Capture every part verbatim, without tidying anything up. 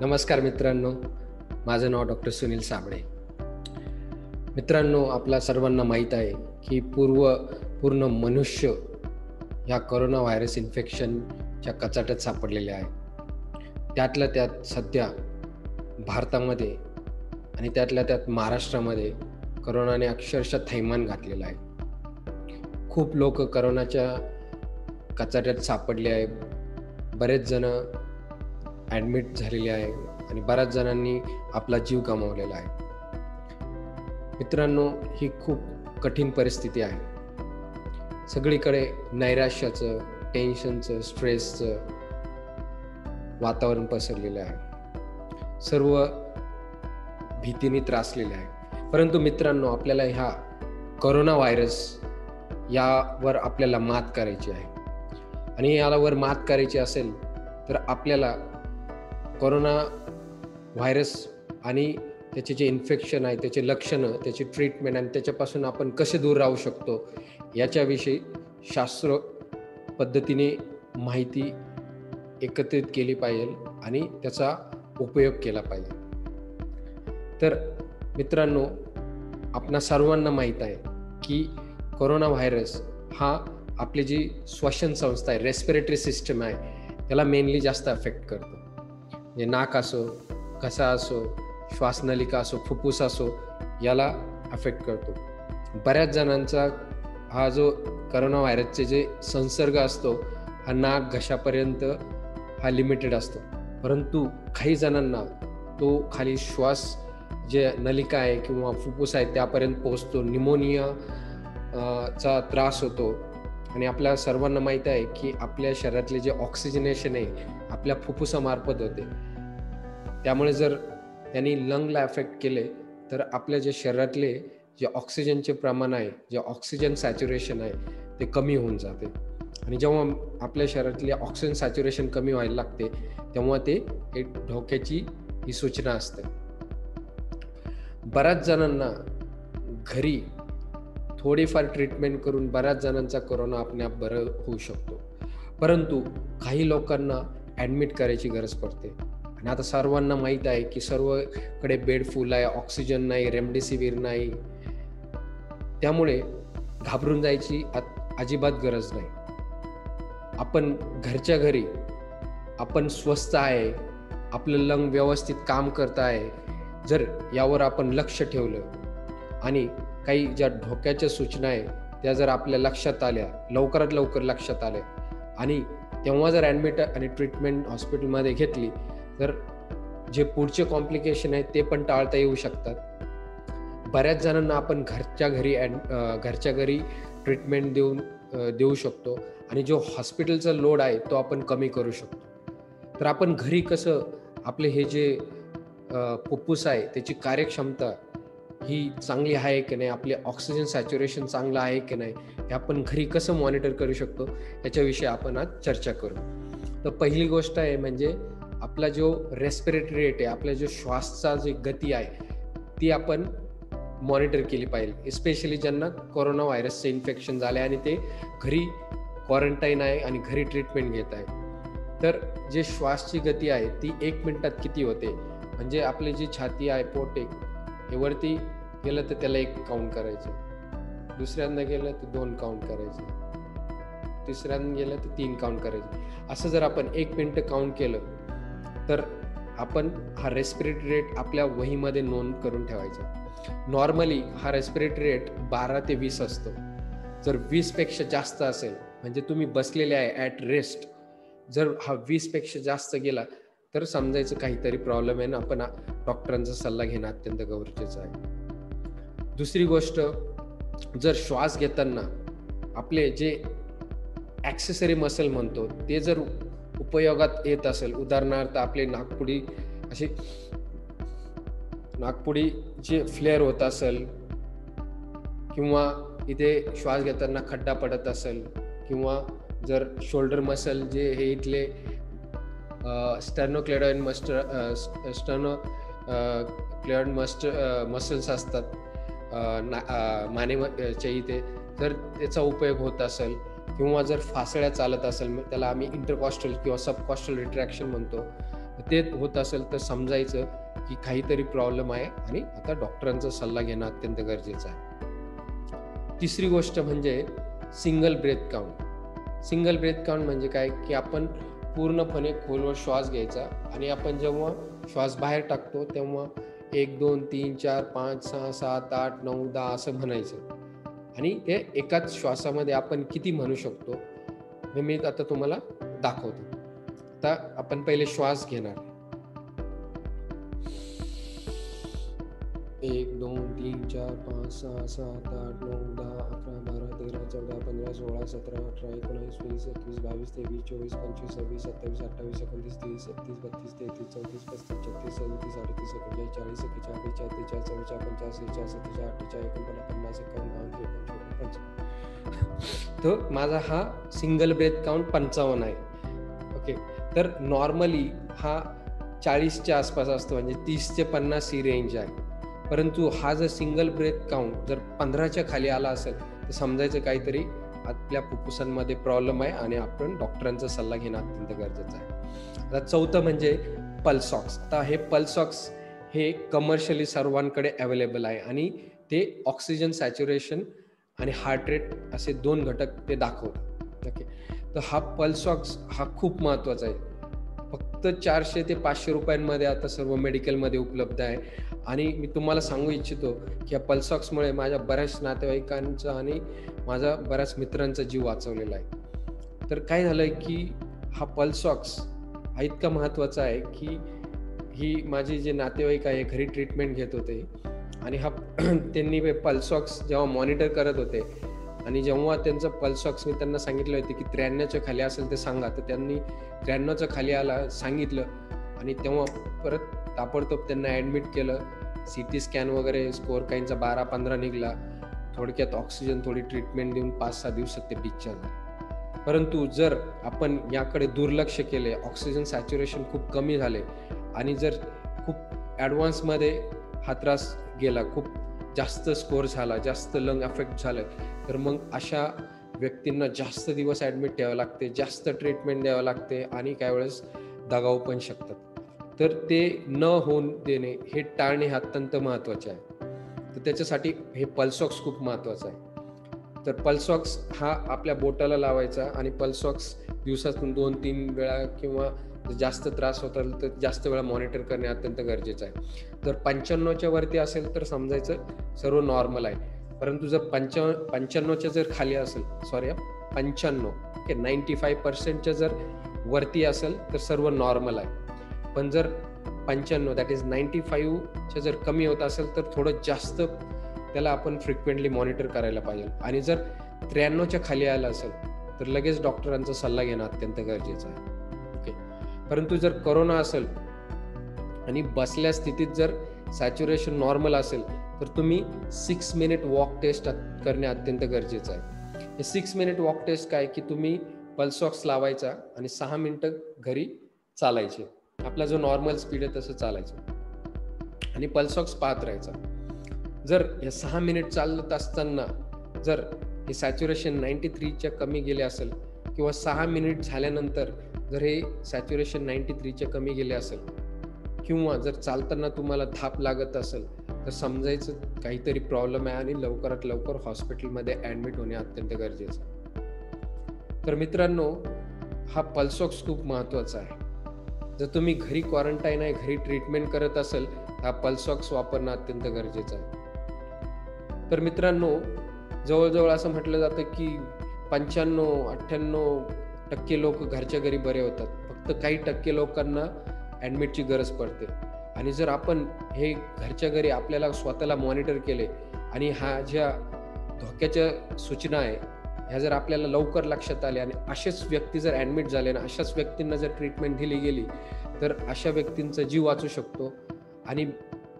नमस्कार मित्रांनो, माझं नाव डॉक्टर सुनील साबळे। मित्रांनो, आपला सर्वांना माहीत आहे की पूर्व पूर्ण मनुष्य ह्या कोरोना व्हायरस इन्फेक्शनच्या कचाट्यात सापडलेले आहे। त्यातल्या त्यात सध्या भारतामध्ये आणि त्यातल्या त्यात महाराष्ट्रामध्ये कोरोनाने अक्षरशः थैमान घातलेलं आहे। खूप लोक कोरोनाच्या कचाट्यात सापडले आहेत, बरेच जण ॲडमिट झालेले आहे आणि बऱ्याच जणांनी आपला जीव गमावलेला आहे। मित्रांनो, ही खूप कठीण परिस्थिती आहे। सगळीकडे नैराश्याचं, टेन्शनचं, स्ट्रेसचं वातावरण पसरलेलं आहे, सर्व भीतीने त्रासलेले आहे। परंतु मित्रांनो, आपल्याला ह्या कोरोना व्हायरस यावर आपल्याला मात करायची आहे आणि यावर मात करायची असेल तर आपल्याला कोरोना व्हायरस आणि त्याचे जे इन्फेक्शन आहे, त्याचे लक्षणं, त्याची ट्रीटमेंट आणि त्याच्यापासून आपण कसे दूर राहू शकतो याच्याविषयी शास्त्र पद्धतीने माहिती एकत्रित केली पाहिजे आणि त्याचा उपयोग केला पाहिजे। तर मित्रांनो, आपणा सर्वांना माहीत आहे की कोरोना व्हायरस हा आपली जी श्वसन संस्था आहे, रेस्पिरेटरी सिस्टम आहे, त्याला मेनली जास्त अफेक्ट करतो। म्हणजे नाक असो, घसा असो, श्वासनलिका असो, फुफ्फुस असो, याला अफेक्ट करतो। बऱ्याच जणांचा हा जो कोरोना व्हायरसचे जे संसर्ग असतो हा नाक घशापर्यंत हा लिमिटेड असतो, परंतु काही जणांना तो खाली श्वास जे नलिका आहे किंवा फुफ्फुस आहे त्यापर्यंत पोहोचतो, निमोनिया चा त्रास होतो। आणि आपल्या सर्वांना माहीत आहे की आपल्या शरीरातले जे ऑक्सिजनेशन आहे आपल्या फुफ्फुसामार्फत होते, त्यामुळे जर त्यांनी लंगला अफेक्ट केले तर आपल्या जे शरीरातले जे ऑक्सिजनचे प्रमाण आहे, जे ऑक्सिजन सॅच्युरेशन आहे ते कमी होऊन जाते आणि जेव्हा आपल्या शरीरातले ऑक्सिजन सॅच्युरेशन कमी व्हायला लागते तेव्हा ते एक धोक्याची ही सूचना असते। बऱ्याच जणांना घरी थोडीफार ट्रीटमेंट करून बऱ्याच जणांचा कोरोना आपल्या बरं होऊ शकतो, परंतु काही लोकांना ॲडमिट करायची गरज पडते। आणि आता सर्वांना माहीत आहे की सर्वकडे बेड फुल आहे, ऑक्सिजन नाही, रेमडेसिवीर नाही, त्यामुळे घाबरून जायची अजिबात गरज नाही। आपण घरच्या घरी आपण स्वस्थ आहे, आपलं लंग व्यवस्थित काम करत आहे, जर यावर आपण लक्ष ठेवलं आणि काही ज्या धोक्याच्या सूचना आहे त्या जर आपल्या लक्षात आल्या, लवकरात लवकर लक्षात आल्या आणि तेव्हा जर ॲडमिट आणि ट्रीटमेंट हॉस्पिटलमध्ये घेतली तर जे पुढचे कॉम्प्लिकेशन आहेत ते पण टाळता येऊ शकतात। बऱ्याच जणांना आपण घरच्या घरी ॲड घरच्या घरी ट्रीटमेंट देऊन देऊ शकतो आणि जो हॉस्पिटलचा लोड आहे तो आपण कमी करू शकतो। तर आपण घरी कसं आपले हे जे फुफ्फुस आहे त्याची कार्यक्षमता ही चांगली आहे की नाही, आपले ऑक्सिजन सॅच्युरेशन चांगलं आहे की नाही, हे आपण घरी कसं मॉनिटर करू शकतो याच्याविषयी आपण आज चर्चा करू। तर पहिली गोष्ट आहे म्हणजे आपला जो रेस्पिरेटरी रेट आहे, आपला जो श्वासचा जी गती आहे ती आपण मॉनिटर केली पाहिजे, स्पेशली ज्यांना कोरोना व्हायरसचं इन्फेक्शन झालं आहे आणि ते घरी क्वारंटाईन आहे आणि घरी ट्रीटमेंट घेत आहे। तर जे श्वासची गती आहे ती एक मिनटात किती होते, म्हणजे आपली जी छाती आहे, पोट आहे, हे वरती गेलं तर त्याला एक काउंट करायचं, दुसऱ्यांदा गेलं तर दोन काउंट करायचं, तिसऱ्यांदा गेलं तर तीन काउंट करायचं। असं जर आपण एक मिनटं काउंट केलं तर आपण हा रेस्पिरेटरी रेट आपल्या वहीमध्ये नोंद करून ठेवायचा। नॉर्मली हा रेस्पिरेटरी रेट बारा ते वीस असतो, जर वीसपेक्षा जास्त असेल म्हणजे तुम्ही बसलेले आहे ॲट रेस्ट, जर हा वीसपेक्षा जास्त गेला तर समजायचं काहीतरी प्रॉब्लेम आहे ना, आपण डॉक्टरांचा सल्ला घेणं अत्यंत गरजेचं आहे। दुसरी गोष्ट, जर श्वास घेताना आपले जे ॲक्सेसरी मसल म्हणतो ते जर उपयोगात येत असेल, उदाहरणार्थ आपले नाकपुडी असे नाकपुडी जे फ्लेअर होत असेल किंवा इथे श्वास घेताना खड्डा पडत असेल किंवा जर शोल्डर मसल जे हे इथले sternocleidomastoid sternocleidomastoid muscles असतात माने च्या इथे, जर त्याचा उपयोग होत असेल किंवा जर फासळ्या चालत असेल, त्याला आम्ही इंटरकॉस्टल किंवा सबकॉस्टल रिट्रॅक्शन म्हणतो, ते होत असेल तर समजायचं की काहीतरी प्रॉब्लेम आहे आणि आता डॉक्टरांचा सल्ला घेणं अत्यंत गरजेचं आहे. तिसरी गोष्ट म्हणजे single breath count. Single breath count म्हणजे काय की आपण पूर्णपणे खोलवर श्वास घ्यायचा आणि आपण जेव्हा श्वास बाहेर टाकतो तेव्हा एक दोन तीन चार पाच सहा सात आठ नऊ दहा असं म्हणायचं आणि ते एकाच श्वासामध्ये आपण किती म्हणू शकतो हे मी आता तुम्हाला दाखवतो. आता आपण पहिले श्वास घेणार एक दोन तीन चार पाच सहा सात आठ नऊ दहा अकरा बारा तेरा चौदा पंधरा सोळा सतरा अठरा एकोणीस वीस एकवीस बावीस तेवीस चोवीस पंचवीस सव्वीस सत्तावीस अठ्ठावीस एकोणतीस तीस एकतीस बत्तीस तेहतीस चौतीस पस्तीस छत्तीस सदतीस अडतीस एकोणचाळीस चाळीस एकेचाळीस बेचाळीस त्रेचाळीस चव्वेचाळीस पंचाळीस सेहेचाळीस सत्तेचाळीस अठ्ठेचाळीस एकोणपन्नास पन्नास एकावन्न. तर माझा हा सिंगल ब्रेथ काउंट पंचावन्न आहे. ओके, तर नॉर्मली हा चाळीसच्या आसपास असतो म्हणजे तीस ते पन्नास ही रेंज आहे. परंतु हा जर सिंगल ब्रेथ काउंट जर पंधराच्या खाली आला असेल तर समजायचं काहीतरी आपल्या फुफ्फुसांमध्ये प्रॉब्लेम आहे आणि आपण डॉक्टरांचा सल्ला घेणं अत्यंत गरजेचं आहे. आता चौथं म्हणजे पल्स ऑक्स. आता हे पल्स ऑक्स हे कमर्शियली सर्वांकडे अवेलेबल आहे आणि ते ऑक्सिजन सॅच्युरेशन आणि हार्ट रेट असे दोन घटक ते दाखवतात. ओके, तर हा पल्स ऑक्स हा खूप महत्त्वाचा आहे. फक्त चारशे ते पाचशे रुपयांमध्ये आता सर्व मेडिकलमध्ये उपलब्ध आहे आणि मी तुम्हाला सांगू इच्छितो की या पल्स ऑक्समुळे माझ्या बऱ्याच नातेवाईकांचा आणि माझा बऱ्याच मित्रांचा जीव वाचवलेला आहे. तर काय झालं आहे की हा पल्स ऑक्स हा इतका महत्त्वाचा आहे की ही माझी जे नातेवाईक आहे घरी ट्रीटमेंट घेत होते आणि हा त्यांनी पल्स ऑक्स जेव्हा मॉनिटर करत होते आणि जेव्हा त्यांचं पल्स ऑक्स मी त्यांना सांगितलं होतं की त्र्याण्णवच्या खाली असेल ते सांगा, तर त्यांनी त्र्याण्णवच्या खाली आला सांगितलं आणि तेव्हा परत ताबडतोब त्यांना ॲडमिट केलं. सी टी स्कॅन वगैरे स्कोअर काहींचा बारा पंधरा निघाला. थोडक्यात ऑक्सिजन थोडी ट्रीटमेंट देऊन पाच सहा दिवसात ते डिस्चार्ज झाले. परंतु जर आपण याकडे दुर्लक्ष केले, ऑक्सिजन सॅच्युरेशन खूप कमी झाले आणि जर खूप ॲडव्हान्समध्ये हा त्रास गेला, खूप जास्त स्कोअर झाला, जास्त लंग अफेक्ट झालं, तर मग अशा व्यक्तींना जास्त दिवस ॲडमिट ठेवावं लागते, जास्त ट्रीटमेंट द्यावं लागते आणि काही वेळेस दगावू पण शकतात. तर ते न होऊन देणे हे टाळणे हे अत्यंत महत्त्वाचे आहे. तर त्याच्यासाठी हे पल्स ऑक्स खूप महत्त्वाचं आहे. तर पल्स ऑक्स हा आपल्या बोटाला लावायचा आणि पल्स ऑक्स दिवसातून दोन तीन वेळा किंवा जास्त त्रास होत असेल तर जास्त वेळा मॉनिटर करणे अत्यंत गरजेचं आहे. जर पंच्याण्णवच्या वरती असेल तर समजायचं सर्व नॉर्मल आहे. परंतु जर पंच्याण्णव पंच्याण्णवच्या जर खाली असेल, सॉरी पंच्याण्णव ओके नाईंटी फाईव्ह पर्सेंटच्या जर वरती असेल तर सर्व नॉर्मल आहे. पण जर पंच्याण्णव दॅट इज नाईंटी फाईव्हच्या जर कमी होत असेल तर थोडं जास्त त्याला आपण फ्रिक्वेंटली मॉनिटर करायला पाहिजे. आणि जर त्र्याण्णवच्या खाली आलं असेल तर लगेच डॉक्टरांचा सल्ला घेणं अत्यंत गरजेचं आहे. परंतु जर करोना असेल आणि बसल्या स्थितीत जर सॅच्युरेशन नॉर्मल असेल तर तुम्ही सिक्स मिनिट वॉक टेस्ट करणे अत्यंत गरजेचं आहे. हे सिक्स मिनिट वॉक टेस्ट काय की तुम्ही पल्स ऑक्स लावायचा आणि सहा मिनिटं घरी चालायचे, आपला जो नॉर्मल स्पीड आहे तसं चालायचं आणि पल्स ऑक्स पाहत राहायचा. जर हे सहा मिनिट चालत असताना जर हे सॅच्युरेशन नाईंटी थ्रीच्या कमी गेले असेल किंवा सहा मिनिट झाल्यानंतर जर हे सॅच्युरेशन नाईंटी थ्रीच्या कमी गेले असेल किंवा जर चालताना तुम्हाला धाप लागत असेल तर समजायचं काहीतरी प्रॉब्लेम आहे आणि लवकरात लवकर हॉस्पिटलमध्ये ॲडमिट होणे अत्यंत गरजेचं आहे. तर मित्रांनो, हा पल्स ऑक्स खूप महत्त्वाचा आहे. जर तुम्ही घरी क्वारंटाईन आहे, घरी ट्रीटमेंट करत असेल तर हा पल्स ऑक्स वापरणं अत्यंत गरजेचं आहे. तर मित्रांनो, जवळजवळ असं म्हटलं जातं की पंच्याण्णव अठ्ठ्याण्णव टक्के लोक घरच्या घरी बरे होतात, फक्त काही टक्के लोकांना ॲडमिटची गरज पडते. आणि जर आपण हे घरच्या घरी आपल्याला स्वतःला मॉनिटर केले आणि हा ज्या धोक्याच्या सूचना आहे ह्या जर आपल्याला लवकर लक्षात आल्या आणि असेच व्यक्ती जर ॲडमिट झाले आणि अशाच व्यक्तींना जर ट्रीटमेंट दिली गेली तर अशा व्यक्तींचा जीव वाचू शकतो. आणि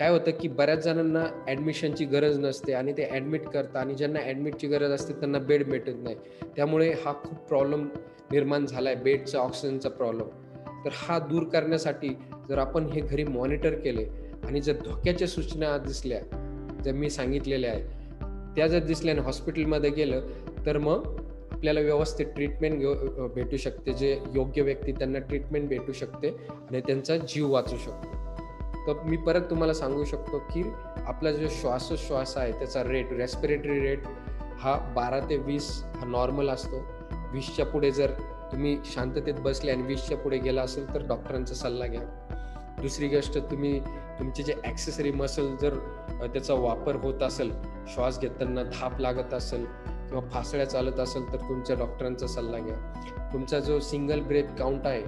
काय होतं की बऱ्याच जणांना ॲडमिशनची गरज नसते आणि ते ॲडमिट करतात आणि ज्यांना ॲडमिटची गरज असते त्यांना बेड भेटत नाही, त्यामुळे हा खूप प्रॉब्लेम निर्माण झाला आहे, बेडचा ऑक्सिजनचा प्रॉब्लेम. तर हा दूर करण्यासाठी जर आपण हे घरी मॉनिटर केले आणि जर धोक्याच्या सूचना दिसल्या ज्या मी सांगितलेल्या आहेत त्या जर दिसल्याने हॉस्पिटलमध्ये गेलं तर मग आपल्याला व्यवस्थित ट्रीटमेंट भेटू शकते, जे योग्य व्यक्ती त्यांना ट्रीटमेंट भेटू शकते आणि त्यांचा जीव वाचू शकतो. तर मी परत तुम्हाला सांगू शकतो की आपला जो श्वासोश्वास आहे त्याचा रेट, रेस्पिरेटरी रेट हा बारा ते वीस हा नॉर्मल असतो. वीसच्या पुढे जर तुम्ही शांततेत बसले आणि वीसच्या पुढे गेला असेल तर डॉक्टरांचा सल्ला घ्या. दुसरी गोष्ट, तुम्ही तुमचे जे ॲक्सेसरी मसल जर त्याचा वापर होत असेल, श्वास घेताना धाप लागत असेल किंवा फासळ्या चालत असेल तर तुमच्या डॉक्टरांचा सल्ला घ्या. तुमचा जो सिंगल ब्रेथ काउंट आहे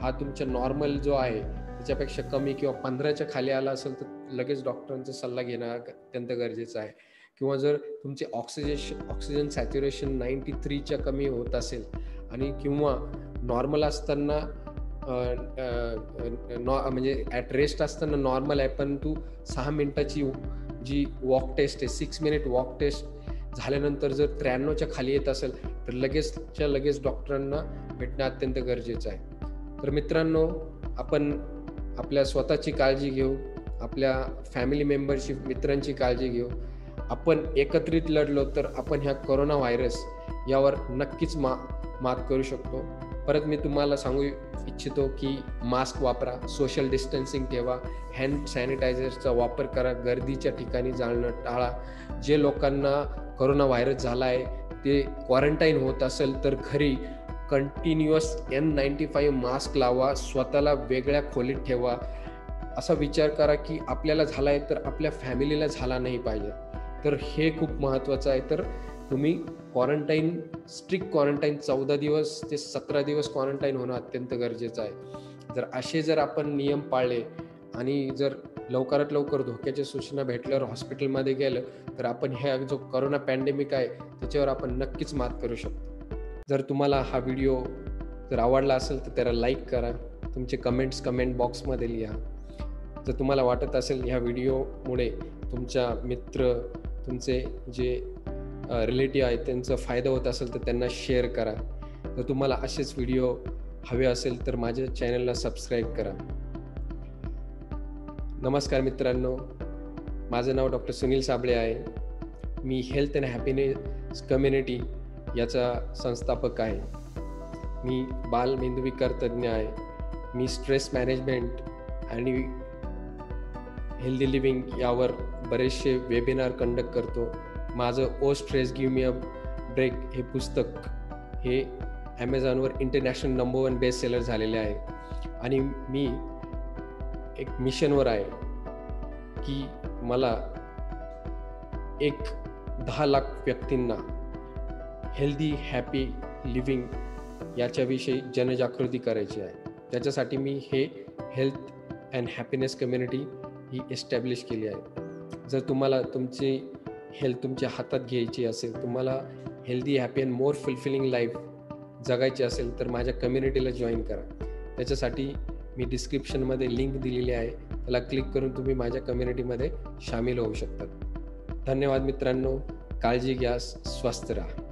हा तुमचा नॉर्मल जो आहे त्याच्यापेक्षा कमी किंवा पंधराच्या खाली आला असेल तर लगेच डॉक्टरांचा सल्ला घेणं अत्यंत गरजेचं आहे. किंवा जर तुमचे ऑक्सिजेशन ऑक्सिजन सॅच्युरेशन नाईंटी थ्रीच्या कमी होत असेल आणि किंवा नॉर्मल असताना म्हणजे ॲट रेस्ट असताना नॉर्मल आहे पण तू सहा मिनिटाची जी वॉक टेस्ट आहे, सिक्स मिनिट वॉक टेस्ट झाल्यानंतर जर त्र्याण्णवच्या खाली येत असेल तर लगेचच्या लगेच डॉक्टरांना भेटणं अत्यंत गरजेचं आहे. तर मित्रांनो, आपण आपल्या स्वतःची काळजी घेऊ, आपल्या फॅमिली मेंबरची, मित्रांची काळजी घेऊ. आपण एकत्रित लढलो तर आपण ह्या कोरोना व्हायरस यावर नक्कीच मा मात करू शकतो. परत मी तुम्हाला सांगू इच्छितो की मास्क वापरा, सोशल डिस्टन्सिंग ठेवा, हँड सॅनिटायझरचा वापर करा, गर्दीच्या ठिकाणी जाणं टाळा. जे लोकांना कोरोना व्हायरस झाला आहे ते क्वारंटाईन होत असेल तर घरी continuous N ninety five mask लावा, स्वतःला वेगळ्या खोलीत ठेवा. असा विचार करा की आपल्याला झाला आहे तर आपल्या फॅमिलीला झाला नाही पाहिजे, तर हे खूप महत्त्वाचं आहे. तर तुम्ही क्वारंटाईन, स्ट्रिक्ट क्वारंटाईन चौदा दिवस ते सतरा दिवस क्वारंटाईन होणं अत्यंत गरजेचं आहे. जर असे जर आपण नियम पाळले आणि जर लवकरात लवकर धोक्याच्या सूचना भेटल्यावर हॉस्पिटलमध्ये गेलं तर आपण ह्या जो करोना पॅन्डेमिक आहे त्याच्यावर आपण नक्कीच मात करू शकतो. जर तुम्हाला हा व्हिडिओ जर आवडला असेल तर त्याला लाईक करा, तुमचे कमेंट्स कमेंट बॉक्समध्ये लिहा. जर तुम्हाला वाटत असेल ह्या व्हिडिओमुळे तुमच्या मित्र, तुमचे जे रिलेटिव्ह आहे त्यांचा फायदा होत असेल तर त्यांना शेअर करा. जर तुम्हाला असेच व्हिडिओ हवे असेल तर माझ्या चॅनलला सबस्क्राईब करा. नमस्कार मित्रांनो, माझं नाव डॉक्टर सुनील साबळे आहे. मी हेल्थ अँड हॅपीनेस कम्युनिटी याचा संस्थापक आहे. मी बालमेंदूविकार तज्ज्ञ आहे. मी स्ट्रेस मॅनेजमेंट आणि हेल्दी लिव्हिंग यावर बरेचसे वेबिनार कंडक्ट करतो. माझं oh stress give me a break हे पुस्तक हे ॲमेझॉनवर international number one best seller झालेले आहे. आणि मी एक मिशनवर आहे की मला एक दहा लाख व्यक्तींना हेल्दी हॅपी लिव्हिंग याच्याविषयी जनजागृती करायची आहे. त्याच्यासाठी मी हे हेल्थ अँड हॅपीनेस कम्युनिटी ही एस्टॅब्लिश केली आहे. जर तुम्हाला तुमची हेल्थ तुमच्या हातात घ्यायची असेल, तुम्हाला healthy happy and more fulfilling life जगायची असेल तर माझ्या कम्युनिटीला जॉईन करा. त्याच्यासाठी मी डिस्क्रिप्शनमध्ये लिंक दिलेली आहे, त्याला क्लिक करून तुम्ही माझ्या कम्युनिटीमध्ये सामील होऊ शकतात. धन्यवाद मित्रांनो, काळजी घ्या, स्वस्थ राहा.